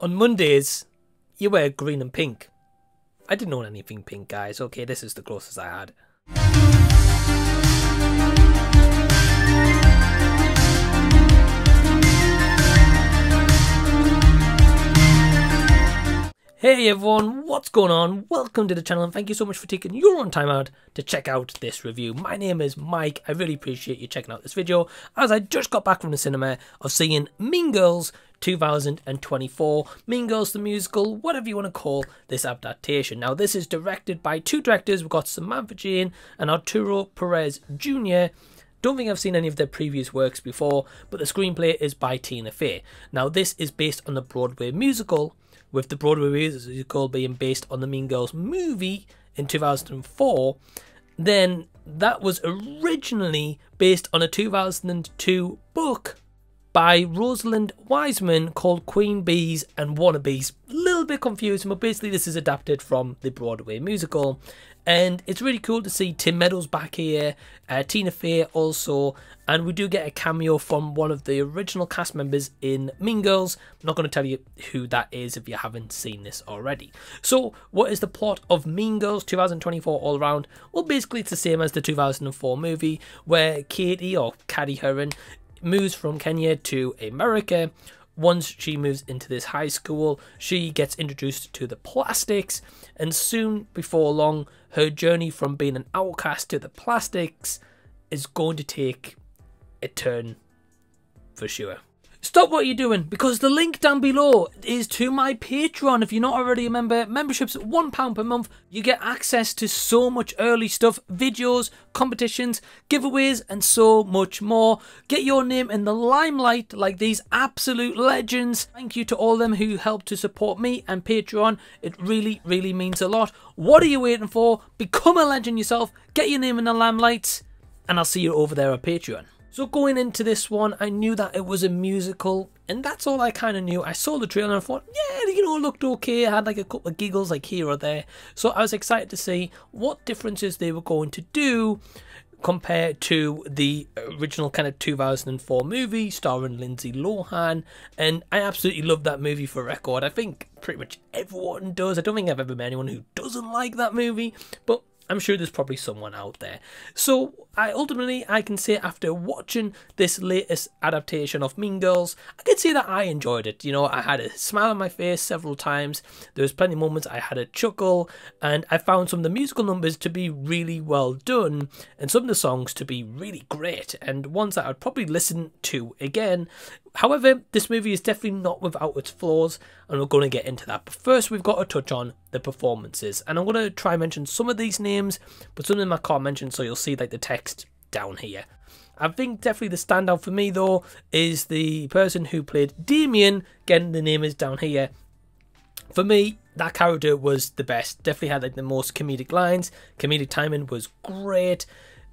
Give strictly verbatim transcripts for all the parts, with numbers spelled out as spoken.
On Mondays, you wear green and pink. I didn't own anything pink, guys. Okay, this is the closest I had. Hey everyone, what's going on? Welcome to the channel and thank you so much for taking your own time out to check out this review. My name is Mike. I really appreciate you checking out this video as I just got back from the cinema of seeing Mean Girls two thousand twenty-four, Mean Girls the Musical, whatever you want to call this adaptation. Now this is directed by two directors. We've got Samantha Jane and Arturo Perez Junior Don't think I've seen any of their previous works before, but the screenplay is by Tina Fey. Now this is based on the Broadway musical, with the Broadway musical being based on the Mean Girls movie in two thousand four, then that was originally based on a two thousand two book by Rosalind Wiseman called Queen Bees and Wannabes. A little bit confusing, but basically this is adapted from the Broadway musical. And it's really cool to see Tim Meadows back here, uh, Tina Fey also, and we do get a cameo from one of the original cast members in Mean Girls. I'm not going to tell you who that is if you haven't seen this already. So what is the plot of Mean Girls two thousand twenty-four all around? Well, basically it's the same as the two thousand four movie where Cady or Cady Heron moves from Kenya to America. Once she moves into this high school, she gets introduced to the plastics, and soon before long, her journey from being an outcast to the plastics is going to take a turn for sure. Stop what you're doing, because the link down below is to my Patreon. If you're not already a member, membership's one pound per month. You get access to so much early stuff, videos, competitions, giveaways, and so much more. Get your name in the limelight like these absolute legends. Thank you to all them who helped to support me and Patreon. It really, really means a lot. What are you waiting for? Become a legend yourself. Get your name in the limelight, and I'll see you over there on Patreon. So going into this one, I knew that it was a musical, and that's all I kind of knew. I saw the trailer and I thought, yeah, you know, it looked okay. I had like a couple of giggles like here or there. So I was excited to see what differences they were going to do compared to the original kind of two thousand four movie starring Lindsay Lohan. And I absolutely loved that movie for record. I think pretty much everyone does. I don't think I've ever met anyone who doesn't like that movie, but I'm sure there's probably someone out there. So I ultimately, I can say after watching this latest adaptation of Mean Girls, I can say that I enjoyed it. You know, I had a smile on my face several times. There was plenty of moments I had a chuckle, and I found some of the musical numbers to be really well done and some of the songs to be really great and ones that I'd probably listen to again. However, this movie is definitely not without its flaws, and we're going to get into that. But first, we've got to touch on the performances, and I'm going to try and mention some of these names, but some of them I can't mention, so you'll see like the text down here. I think definitely the standout for me though is the person who played Damien. Again, the name is down here. For me, that character was the best. Definitely had like the most comedic lines. Comedic timing was great.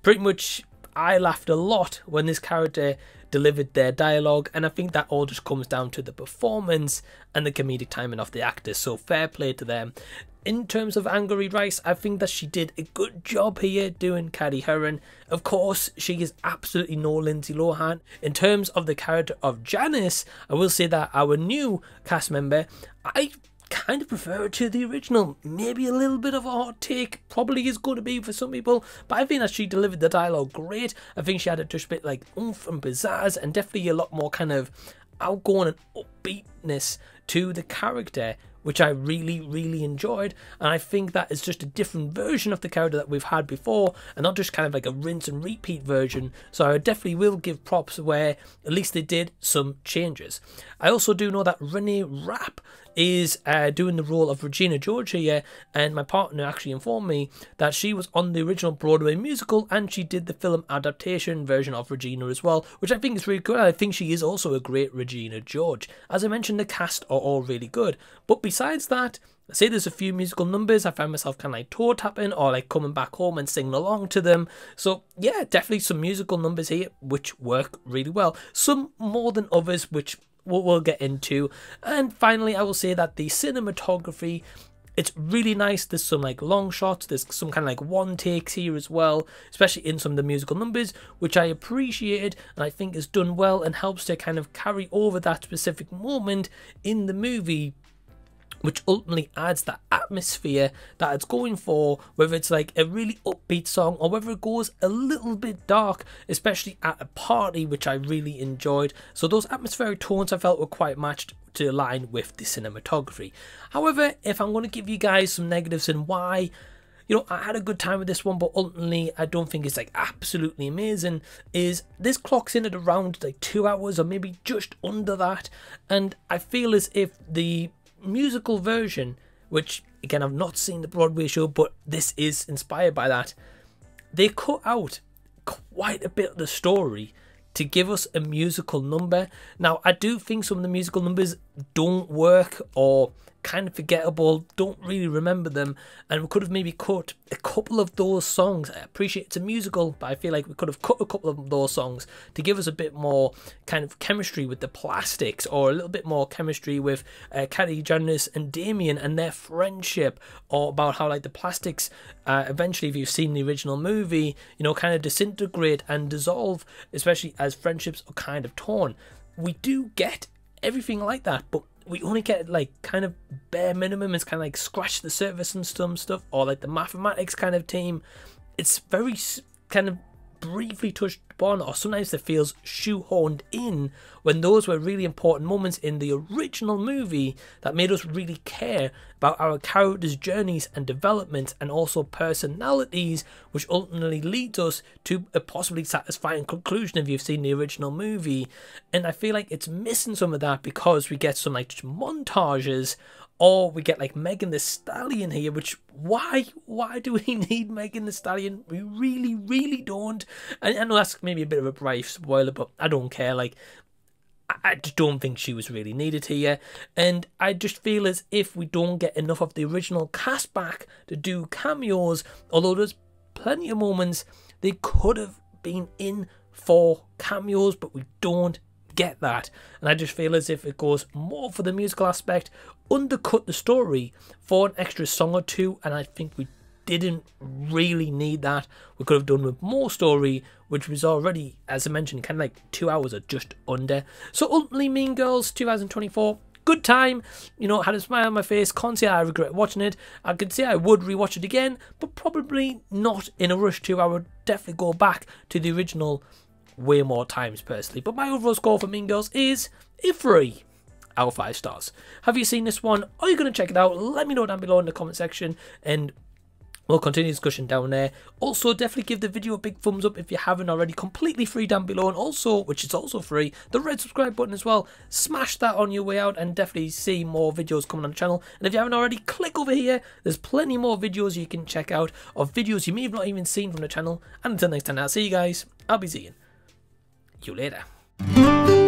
Pretty much, I laughed a lot when this character delivered their dialogue, and I think that all just comes down to the performance and the comedic timing of the actors, so fair play to them. In terms of Angourie Rice, I think that she did a good job here doing Cady Heron. Of course, she is absolutely no Lindsay Lohan. In terms of the character of Janice, I will say that our new cast member, I kind of prefer it to the original. Maybe a little bit of a hot take, probably is going to be for some people, but I think that she delivered the dialogue great. I think she had a just bit like oomph and pizzazz, and definitely a lot more kind of outgoing and upbeatness to the character, which I really, really enjoyed. And I think that is just a different version of the character that we've had before, and not just kind of like a rinse and repeat version. So I definitely will give props where at least they did some changes. I also do know that Renee Rapp is uh, doing the role of Regina George here, and my partner actually informed me that she was on the original Broadway musical, and she did the film adaptation version of Regina as well, which I think is really good. I think she is also a great Regina George. As I mentioned, the cast are all really good, but besides that, I say there's a few musical numbers I found myself kind of like toe tapping or like coming back home and singing along to them. So yeah, definitely some musical numbers here which work really well, some more than others, which what we'll get into. And finally, I will say that the cinematography It's really nice. There's some like long shots, there's some kind of like one takes here as well, especially in some of the musical numbers, which I appreciated and I think is done well and helps to kind of carry over that specific moment in the movie, which ultimately adds that atmosphere that it's going for, whether it's like a really upbeat song or whether it goes a little bit dark, especially at a party, which I really enjoyed. So those atmospheric tones I felt were quite matched to align with the cinematography. However, if I'm going to give you guys some negatives and why, you know, I had a good time with this one, but ultimately I don't think it's like absolutely amazing, is this clocks in at around like two hours or maybe just under that, and I feel as if the musical version, which again I've not seen the Broadway show, but this is inspired by that, they cut out quite a bit of the story to give us a musical number. Now I do think some of the musical numbers don't work or kind of forgettable, don't really remember them, and we could have maybe cut a couple of those songs. I appreciate it's a musical, but I feel like we could have cut a couple of those songs to give us a bit more kind of chemistry with the Plastics, or a little bit more chemistry with uh, Cady, Janice and Damien and their friendship, or about how like the Plastics uh, eventually, if you've seen the original movie, you know, kind of disintegrate and dissolve, especially as friendships are kind of torn. We do get everything like that, but we only get like kind of bare minimum. It's kind of like scratch the surface and some stuff, or like the mathematics kind of team. It's very kind of briefly touched upon, or sometimes it feels shoehorned in, when those were really important moments in the original movie that made us really care about our characters' journeys and development, and also personalities, which ultimately leads us to a possibly satisfying conclusion if you've seen the original movie. And I feel like it's missing some of that, because we get some like montages, or we get like Megan Thee Stallion here, which why why do we need Megan Thee Stallion? We really really don't. And I know that's maybe a bit of a brief spoiler, but I don't care. Like I just don't think she was really needed here, and I just feel as if we don't get enough of the original cast back to do cameos, although there's plenty of moments they could have been in for cameos, but we don't get that. And I just feel as if it goes more for the musical aspect, undercut the story for an extra song or two, and I think we didn't really need that. We could have done with more story, which was already, as I mentioned, kind of like two hours or just under. So ultimately, Mean Girls two thousand twenty-four, good time, you know, had a smile on my face. Can't say I regret watching it. I could say I would rewatch it again, but probably not in a rush to. I would definitely go back to the original way more times personally, but my overall score for Mean Girls is a three out of five stars. Have you seen this one? Are you going to check it out? Let me know down below in the comment section, and we'll continue the discussion down there. Also, definitely give the video a big thumbs up if you haven't already. Completely free down below, and also, which is also free, the red subscribe button as well. Smash that on your way out and definitely see more videos coming on the channel. And if you haven't already, click over here. There's plenty more videos you can check out, of videos you may have not even seen from the channel. And until next time, I'll see you guys. I'll be seeing you later.